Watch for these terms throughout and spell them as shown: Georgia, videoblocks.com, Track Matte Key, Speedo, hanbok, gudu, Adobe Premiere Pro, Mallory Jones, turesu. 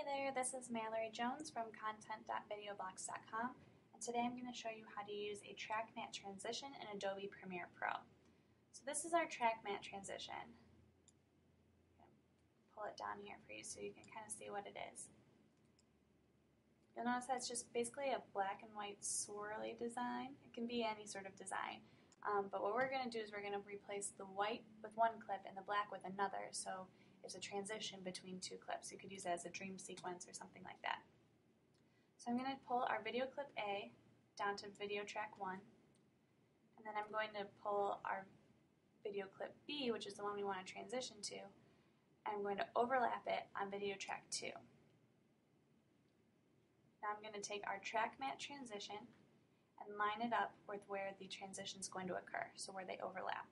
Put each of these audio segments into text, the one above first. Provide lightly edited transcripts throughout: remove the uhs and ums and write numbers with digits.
Hey there, this is Mallory Jones from content.videoblocks.com, and today I'm going to show you how to use a track matte transition in Adobe Premiere Pro. So this is our track matte transition. I'm going to pull it down here for you so you can kind of see what it is. You'll notice that it's just basically a black and white swirly design. It can be any sort of design, but what we're going to do is we're going to replace the white with one clip and the black with another. So there's a transition between two clips. You could use it as a dream sequence or something like that. So I'm going to pull our video clip A down to video track 1, and then I'm going to pull our video clip B, which is the one we want to transition to, and I'm going to overlap it on video track 2. Now I'm going to take our track matte transition and line it up with where the transition is going to occur, so where they overlap.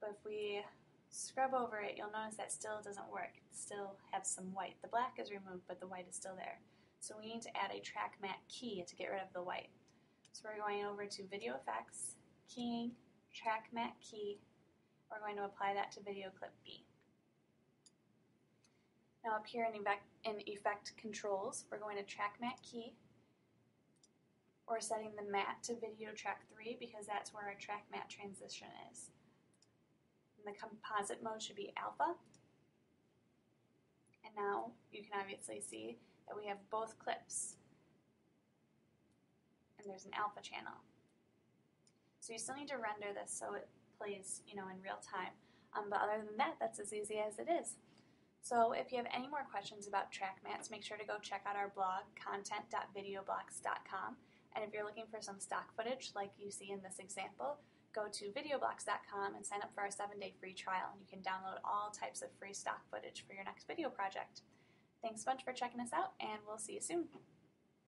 But if we scrub over it, you'll notice that still doesn't work. It still has some white. The black is removed, but the white is still there. So we need to add a track matte key to get rid of the white. So we're going over to Video Effects, Keying, Track Matte Key. We're going to apply that to video clip B. Now up here in Effect Controls, we're going to Track Matte Key. We're setting the matte to video track 3 because that's where our track matte transition is. The composite mode should be alpha, and now you can obviously see that we have both clips and there's an alpha channel. So you still need to render this so it plays, you know, in real time, but other than that, that's as easy as it is. So if you have any more questions about track mattes, make sure to go check out our blog, content.videoblocks.com, and if you're looking for some stock footage like you see in this example, go to videoblocks.com and sign up for our 7-day free trial. You can download all types of free stock footage for your next video project. Thanks a bunch for checking us out, and we'll see you soon.